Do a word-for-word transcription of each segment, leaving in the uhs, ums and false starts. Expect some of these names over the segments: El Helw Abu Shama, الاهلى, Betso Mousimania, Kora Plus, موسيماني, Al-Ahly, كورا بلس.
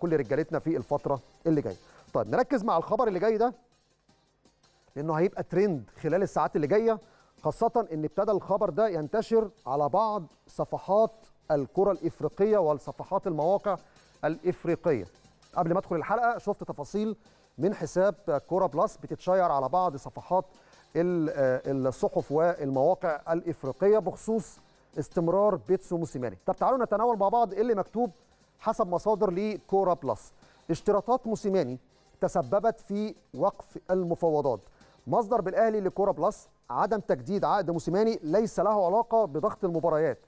كل رجالتنا في الفتره اللي جايه. طيب نركز مع الخبر اللي جاي ده لانه هيبقى ترند خلال الساعات اللي جايه، خاصه ان ابتدى الخبر ده ينتشر على بعض صفحات الكره الافريقيه والصفحات المواقع الافريقيه. قبل ما ادخل الحلقه شفت تفاصيل من حساب كورا بلس بتتشير على بعض صفحات الصحف والمواقع الافريقيه بخصوص استمرار بيتسو موسيماني. طب تعالوا نتناول مع بعض اللي مكتوب حسب مصادر لكورا بلس. اشتراطات موسيماني تسببت في وقف المفاوضات. مصدر بالأهلي لكورا بلس: عدم تجديد عقد موسيماني ليس له علاقة بضغط المباريات،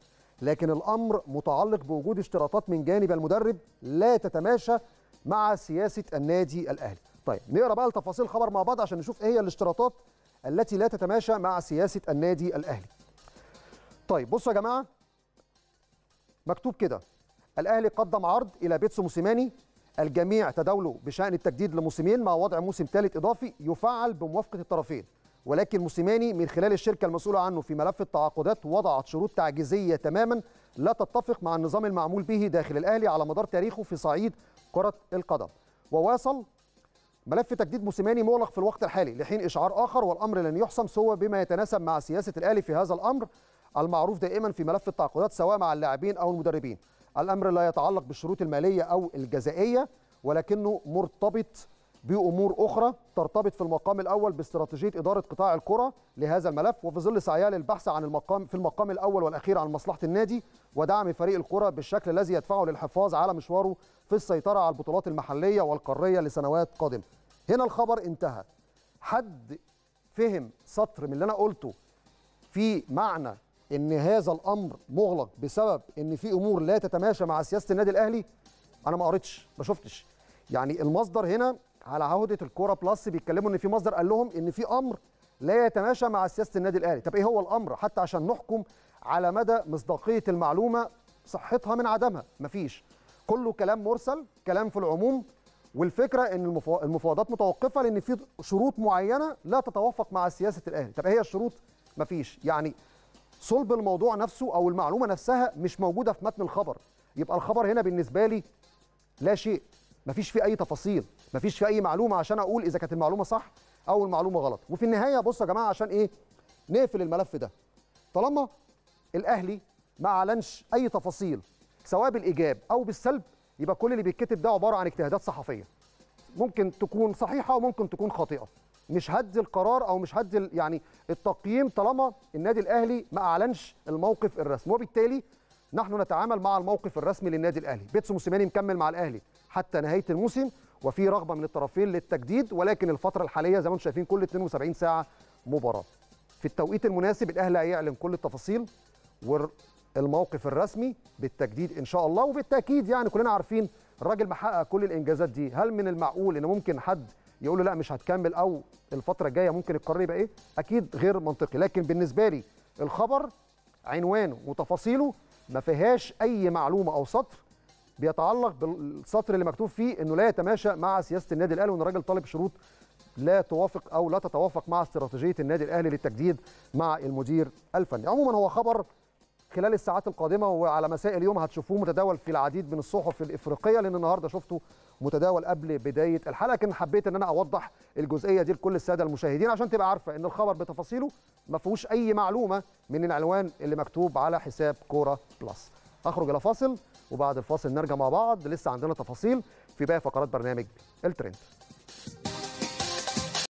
لكن الأمر متعلق بوجود اشتراطات من جانب المدرب لا تتماشى مع سياسة النادي الأهلي. طيب نقرأ بقى التفاصيل خبر مع بعض عشان نشوف ايه هي الاشتراطات التي لا تتماشى مع سياسة النادي الأهلي. طيب بصوا يا جماعة، مكتوب كده: الأهلي قدم عرض إلى بيتسو موسيماني، الجميع تداولوا بشأن التجديد لموسمين مع وضع موسم ثالث إضافي يفعل بموافقة الطرفين، ولكن موسيماني من خلال الشركة المسؤولة عنه في ملف التعاقدات وضعت شروط تعجيزية تماما لا تتفق مع النظام المعمول به داخل الأهلي على مدار تاريخه في صعيد كرة القدم. وواصل: ملف تجديد موسيماني مغلق في الوقت الحالي لحين إشعار آخر، والأمر لن يحسم سوى بما يتناسب مع سياسة الأهلي في هذا الأمر المعروف دائما في ملف التعاقدات سواء مع اللاعبين أو المدربين. الأمر لا يتعلق بالشروط المالية أو الجزائية، ولكنه مرتبط بأمور أخرى ترتبط في المقام الأول باستراتيجية إدارة قطاع الكرة لهذا الملف، وفي ظل سعيها للبحث عن المقام في المقام الأول والأخير عن مصلحة النادي ودعم فريق الكرة بالشكل الذي يدفعه للحفاظ على مشواره في السيطرة على البطولات المحلية والقارية لسنوات قادمة. هنا الخبر انتهى. حد فهم سطر من اللي أنا قلته في معنى إن هذا الأمر مغلق بسبب إن في أمور لا تتماشى مع سياسة النادي الأهلي؟ أنا ما قريتش، ما شفتش. يعني المصدر هنا على عهدة الكورة بلس بيتكلموا إن في مصدر قال لهم إن في أمر لا يتماشى مع سياسة النادي الأهلي. طب إيه هو الأمر حتى عشان نحكم على مدى مصداقية المعلومة، صحتها من عدمها؟ مفيش. كله كلام مرسل، كلام في العموم، والفكرة إن المفاوضات متوقفة لأن في شروط معينة لا تتوافق مع سياسة الأهلي. طب إيه هي الشروط؟ مفيش. يعني صلب الموضوع نفسه او المعلومه نفسها مش موجوده في متن الخبر. يبقى الخبر هنا بالنسبه لي لا شيء، مفيش فيه اي تفاصيل، مفيش فيه اي معلومه عشان اقول اذا كانت المعلومه صح او المعلومه غلط. وفي النهايه بصوا يا جماعه، عشان ايه نقفل الملف ده؟ طالما الاهلي ما اعلنش اي تفاصيل سواء بالايجاب او بالسلب، يبقى كل اللي بيتكتب ده عباره عن اجتهادات صحفيه ممكن تكون صحيحه وممكن تكون خاطئه. مش هدي القرار او مش هدي يعني التقييم طالما النادي الاهلي ما اعلنش الموقف الرسمي، وبالتالي نحن نتعامل مع الموقف الرسمي للنادي الاهلي. بيتسو موسيماني مكمل مع الاهلي حتى نهايه الموسم، وفي رغبه من الطرفين للتجديد، ولكن الفتره الحاليه زي ما انتم شايفين كل اثنين وسبعين ساعه مباراه. في التوقيت المناسب الاهلي هيعلن كل التفاصيل والموقف الرسمي بالتجديد ان شاء الله. وبالتاكيد يعني كلنا عارفين الراجل محقق كل الانجازات دي، هل من المعقول ان ممكن حد يقول له لا مش هتكمل او الفتره الجايه ممكن القرار يبقى ايه؟ اكيد غير منطقي. لكن بالنسبه لي الخبر عنوانه وتفاصيله ما فيهاش اي معلومه او سطر بيتعلق بالسطر اللي مكتوب فيه انه لا يتماشى مع سياسه النادي الاهلي، وان الراجل طالب شروط لا توافق او لا تتوافق مع استراتيجيه النادي الاهلي للتجديد مع المدير الفني. عموما هو خبر خلال الساعات القادمه وعلى مساء اليوم هتشوفوه متداول في العديد من الصحف الافريقيه، لان النهارده شفته متداول قبل بدايه الحلقه، لكن حبيت ان انا اوضح الجزئيه دي لكل الساده المشاهدين عشان تبقى عارفه ان الخبر بتفاصيله ما فيهوش اي معلومه من العنوان اللي مكتوب على حساب كورا بلس. اخرج الى فاصل، وبعد الفاصل نرجع مع بعض، لسه عندنا تفاصيل في باقي فقرات برنامج الترند.